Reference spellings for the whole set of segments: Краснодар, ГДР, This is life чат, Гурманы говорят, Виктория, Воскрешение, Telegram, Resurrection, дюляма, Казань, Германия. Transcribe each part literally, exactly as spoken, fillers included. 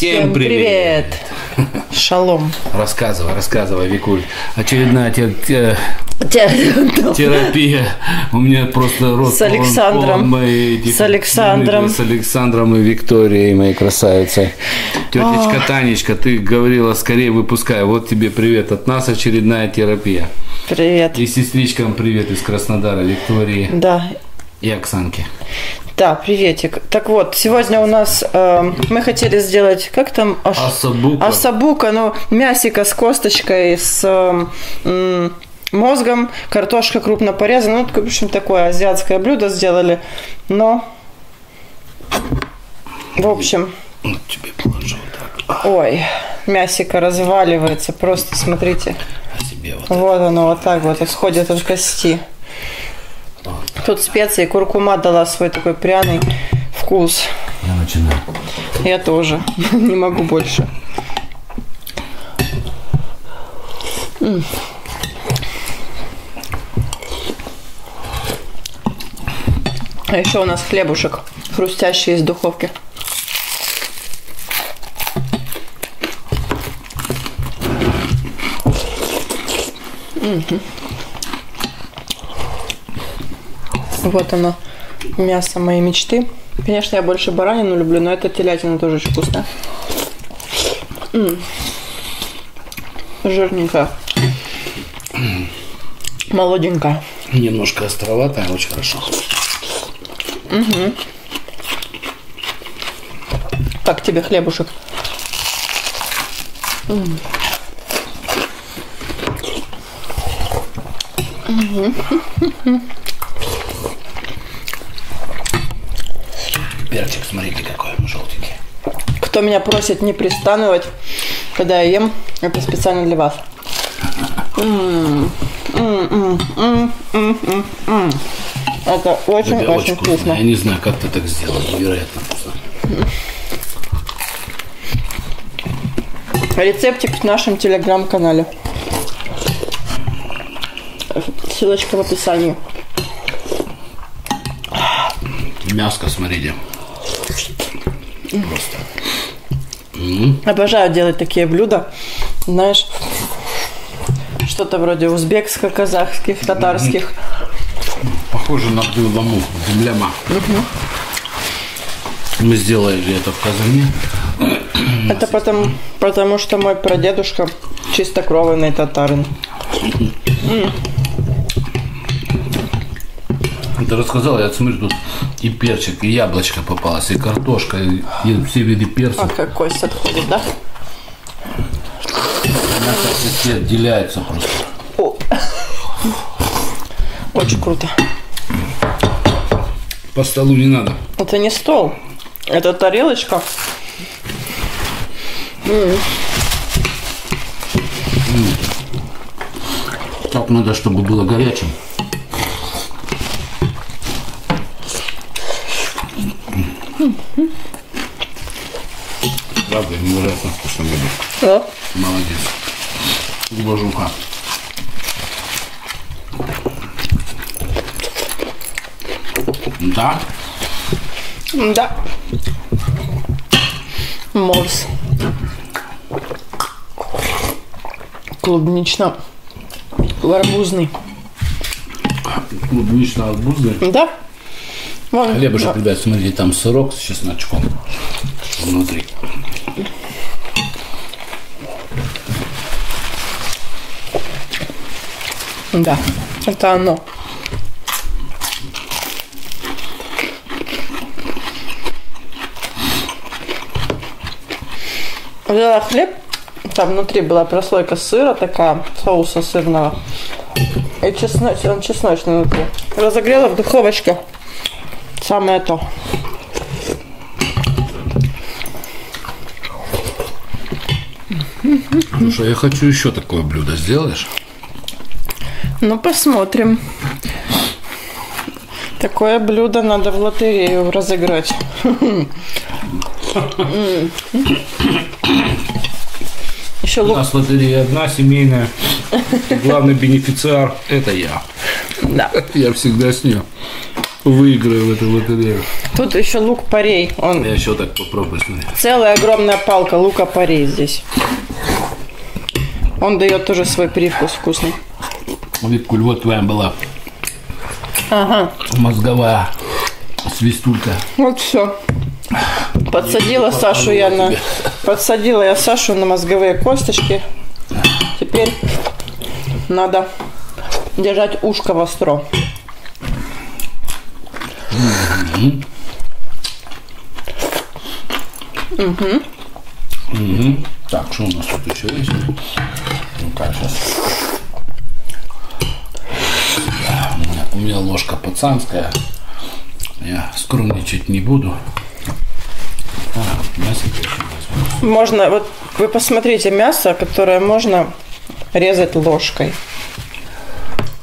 Всем привет! привет. Шалом. Рассказывай, рассказывай, Викуль. Очередная те, те, терапия. У меня просто рот. С Александром. Он, он мои, с Александром. С Александром и Викторией, моей красавицей. Тетечка Ох. Танечка, ты говорила, скорее выпускай. Вот тебе привет от нас, очередная терапия. Привет. И сестричкам привет из Краснодара, Виктории. Да. И Оксанке. Да, приветик. Так вот, сегодня у нас э, мы хотели сделать, как там? Аш... Асабука. Асабука, ну, мясико с косточкой, с э, э, мозгом, картошка крупно порезана. Ну, в общем, такое азиатское блюдо сделали. Но, в общем... Тебе положу так. Ой, мясико разваливается, просто смотрите. А себе вот, вот оно вот так вот отходит от кости. Тут специи, куркума дала свой такой пряный вкус. Я начинаю. Я тоже. Не могу больше. А еще у нас хлебушек хрустящий из духовки. Вот оно, мясо моей мечты. Конечно, я больше баранину люблю, но эта телятина тоже очень вкусная. М-м. Жирненькая. Молоденькая. Немножко островатая, очень хорошо. Угу. Как тебе хлебушек? М-м. Угу. Перчик, смотрите, какой он желтенький. Кто меня просит не пристанывать, когда я ем, это специально для вас. Это очень-очень вкусно. Я не знаю, как ты так сделал, невероятно вкусно. Рецептик в нашем телеграм-канале. Ссылочка в описании. Мяско, смотрите. Просто. Обожаю делать такие блюда, знаешь, что-то вроде узбекских, казахских, татарских. Похоже на дюламу, дюляма. Угу. Мы сделали это в Казани. Это потому, потому что мой прадедушка чистокровный татарин. Ты рассказал, я смотрю, тут и перчик, и яблочко попалось, и картошка, и, и все виды перцев. А какой с отходит, да? Мясо все отделяется просто. О. Очень круто. По столу не надо. Это не стол, это тарелочка. М-м. Так надо, чтобы было горячим. Правда, невероятно вкусно было. Да. Молодец. Глубожуха. Да? Да. Морс. Клубнично-арбузный. Клубнично-арбузный? Да. Вон, хлебушек, да. Ребят, смотрите, там сырок с чесночком внутри. Да, это оно. Взяла хлеб, там внутри была прослойка сыра такая, соуса сырного. И чесноч... он чесночный внутри. Разогрела в духовочке. Самое то. Слушай, я хочу еще такое блюдо. Сделаешь? Ну, посмотрим. Такое блюдо надо в лотерею разыграть. Еще лук. У нас лотерея одна, семейная. Главный бенефициар – это я. Да. Я всегда с нее. выиграю в эту лотерею. Тут еще лук-порей. Он... Я еще так попробую, смотри. Целая огромная палка лука-порей здесь. Он дает тоже свой привкус вкусный. Вид, кульва твоя была. Ага. Мозговая свистулька. Вот все. Подсадила Сашу я на... Подсадила я Сашу на мозговые косточки. Теперь надо держать ушко востро. Mm-hmm. Mm-hmm. Mm-hmm. Так, что у нас тут еще есть? Ну-ка, сейчас. У меня ложка пацанская. Я скромничать не буду. А, мясо еще можно, вот вы посмотрите мясо, которое можно резать ложкой.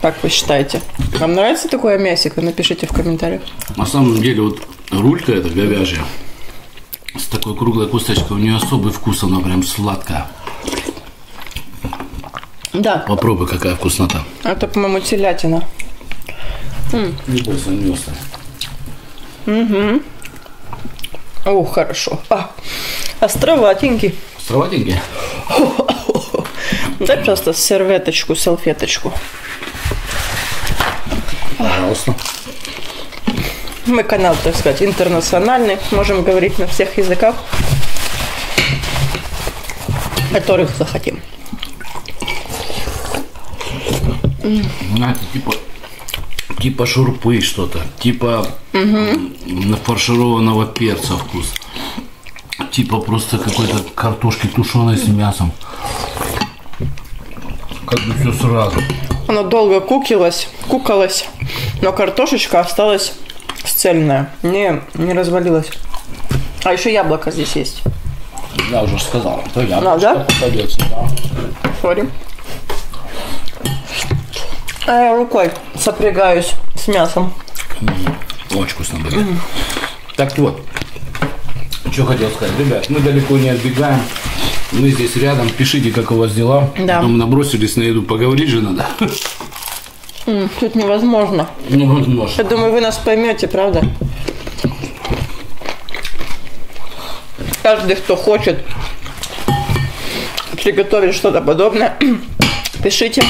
Как вы считаете? Вам нравится такое мясико? Напишите в комментариях. На самом деле, вот рулька эта говяжья, с такой круглой косточкой, у нее особый вкус, она прям сладкая. Да. Попробуй, какая вкуснота. Это, по-моему, телятина. Мясо. Угу. О, хорошо. А, островатенький. Островатенький? Дай просто серветочку, салфеточку. Пожалуйста. Мы канал, так сказать, интернациональный. Можем говорить на всех языках, которых захотим. Знаете, типа, типа шурпы что-то, типа угу. фаршированного перца вкус, типа просто какой-то картошки тушеной с мясом. Как бы все сразу. Она долго кукилась, кукалась, но картошечка осталась цельная, не, не развалилась. А еще яблоко здесь есть. Я уже сказал, то яблочко попадется, да? Сори. А я рукой сопрягаюсь с мясом. Mm-hmm. Очень вкусно будет. Mm-hmm. Так вот, что хотел сказать. Ребят, мы далеко не отбегаем. Мы здесь рядом, пишите, как у вас дела. Да. Потом набросились на еду, поговорить же надо. Mm, тут невозможно. Невозможно. Я думаю, вы нас поймете, правда? Каждый, кто хочет приготовить что-то подобное, пишите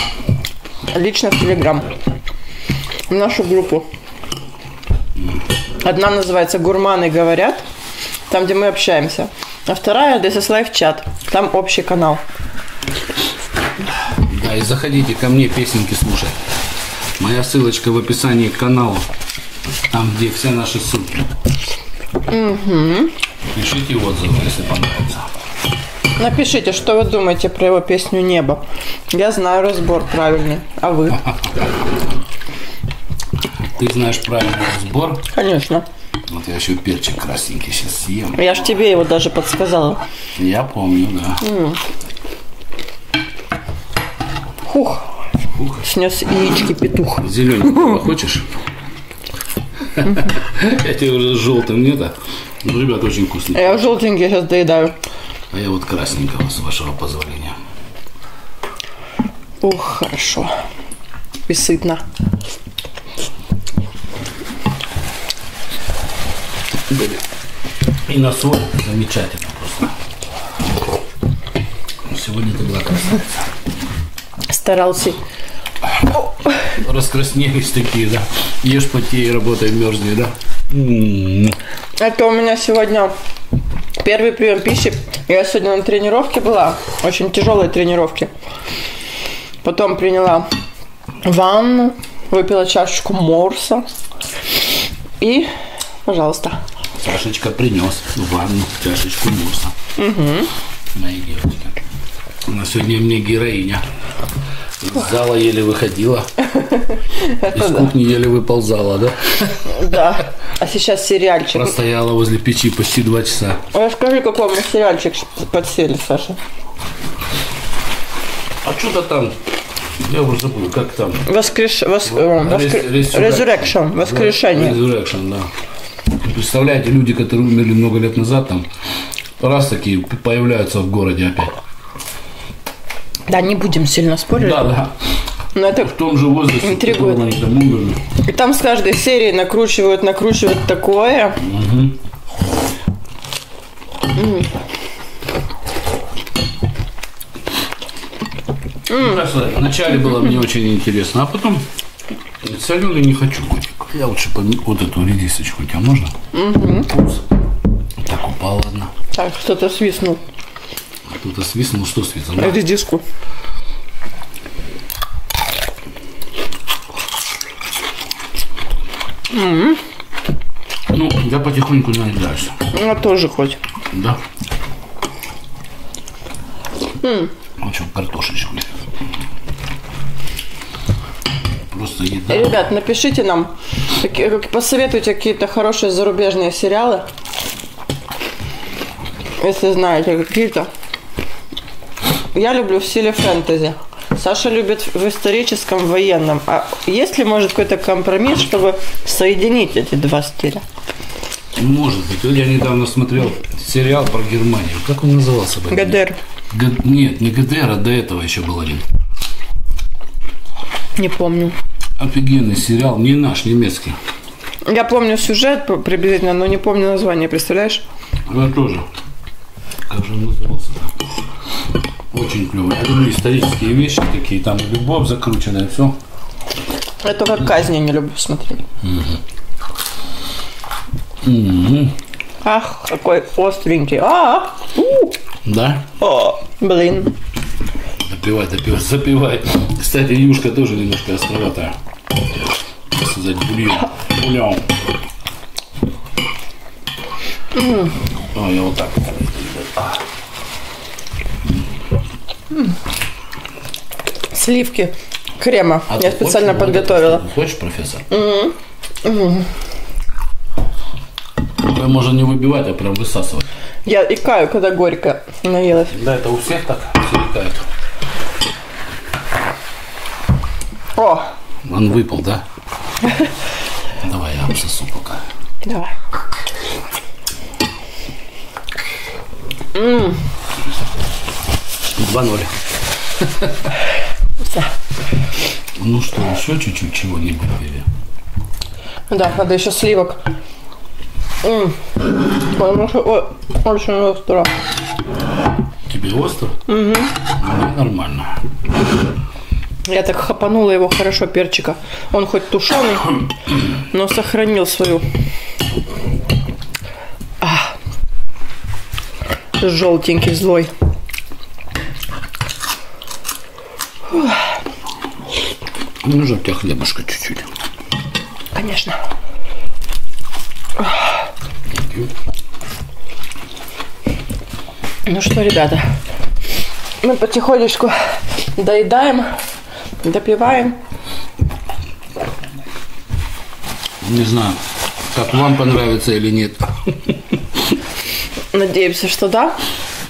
лично в Телеграм, в нашу группу. Одна называется «Гурманы говорят», там, где мы общаемся. А вторая This is life чат. Там общий канал. Да, и заходите ко мне песенки слушать. Моя ссылочка в описании к каналу. Там, где все наши ссылки. Угу. Пишите отзывы, если понравится. Напишите, что вы думаете про его песню «Небо». Я знаю разбор правильный. А вы? Ты знаешь правильный разбор? Конечно. Вот я еще перчик красненький сейчас съем. Я ж тебе его даже подсказала. Я помню, да. М-м. Фух. Фух. Снес яички петух. Зелененького хочешь? Я тебе уже с желтым нету. Ну, ребят, очень вкусно. Я желтенький сейчас доедаю. А я вот красненького, с вашего позволения. Ух, хорошо. И сытно. И на соль замечательно просто. Сегодня ты была красавица. Старался. Раскраснелись такие, да. Ешь, потеи, работай, мерзни, да. Это у меня сегодня первый прием пищи. Я сегодня на тренировке была. Очень тяжелой тренировке. Потом приняла ванну, выпила чашечку морса. И, пожалуйста. Сашечка принес в ванну чашечку морса. Угу. Мои девочки. Она сегодня мне героиня. Из зала еле выходила. Из кухни еле выползала, да? Да. А сейчас сериальчик. Простояла возле печи почти два часа. Расскажи, какой у меня сериальчик подсели, Саша. А что-то там... Я уже забыл, как там... Resurrection. Воскрешение. Resurrection, да. Представляете, люди, которые умерли много лет назад, там раз такие появляются в городе опять. Да, не будем сильно спорить. Да, да. Но это в том же возрасте. Интригует. И там с каждой серии накручивают, накручивают такое. Угу. Mm. Вначале было мне очень интересно, а потом соленый не хочу, котик. Я лучше вот эту редисочку, у тебя можно? Mm-hmm. Так упала одна. Так, кто-то свистнул. Кто-то свистнул, что свистнул? Редиску. Mm-hmm. Ну, я потихоньку наедаюсь. Я тоже хоть. Да. Mm. Ну что, картошечку. Просто еда. Ребят, напишите нам, посоветуйте какие-то хорошие зарубежные сериалы. Если знаете какие-то. Я люблю в стиле фэнтези. Саша любит в историческом, военном. А есть ли, может, какой-то компромисс, чтобы соединить эти два стиля? Может быть. Я недавно смотрел сериал про Германию. Как он назывался? ГДР. Нет, не ГДР, а до этого еще был один. Не помню. Офигенный сериал, не наш, немецкий. Я помню сюжет приблизительно, но не помню название, представляешь? Я тоже. Как же он назывался-то? Очень клево. Я люблю исторические вещи такие, там любовь закрученная, все. Я только казни не люблю смотреть. Угу. Угу. Ах, какой остренький. А-а-а. У-у. Да? О, блин. Допивай, допивай, запивай. Кстати, юшка тоже немножко островатая. Как сказать, бульон. Бульон. Mm. О, я вот так. Mm. Сливки крема. А я специально подготовила. Ты хочешь, профессор? Mm. Mm. Такое можно не выбивать, а прям высасывать. Я икаю, когда горько наелась. Да, это у всех так, все икают. О! Он выпал, да? Давай, я обсосу пока. Давай. два ноль. Ну что, еще чуть-чуть чего-нибудь бери. Да, надо еще сливок. Ммм, потому что очень остро. Тебе остро? Угу. Ну, нормально. Я так хапанула его хорошо, перчика. Он хоть тушеный, но сохранил свою а, желтенький злой. Нужно у тебя хлебушка чуть-чуть. Конечно. Ну что, ребята, мы потихонечку доедаем, допиваем. Не знаю, как вам понравится или нет. Надеемся, что да.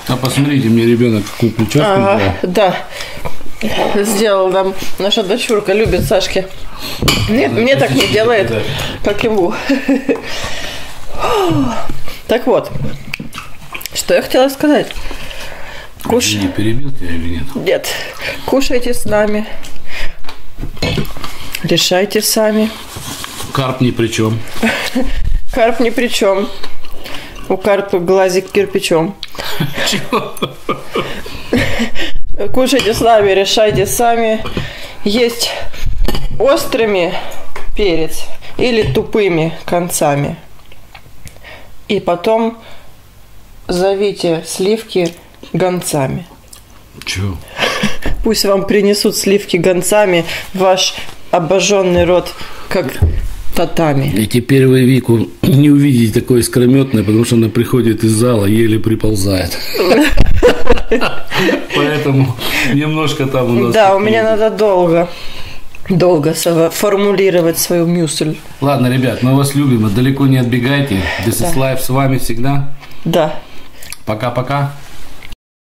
А посмотрите, мне ребенок какую прическу. Ага, да. Сделал нам. Наша дочурка любит Сашки. Нет, она мне так не делает, да, как ему. Так вот, что я хотела сказать. Куш... Не перебил тебя или нет? Нет. Кушайте с нами. Решайте сами. Карп ни при чем. Карп ни при чем. У карпа глазик кирпичом. Чего? Кушайте с нами, решайте сами. Есть острыми перец или тупыми концами. И потом зовите сливки гонцами. Чего? Пусть вам принесут сливки гонцами ваш обожженный рот, как татами. И теперь вы Вику не увидите такой искрометной, потому что она приходит из зала, еле приползает. Поэтому немножко там у нас... Да, у меня надо долго. Долго формулировать свою мысль. Ладно, ребят, мы вас любим, далеко не отбегайте. This is life с вами всегда. Да. Пока-пока.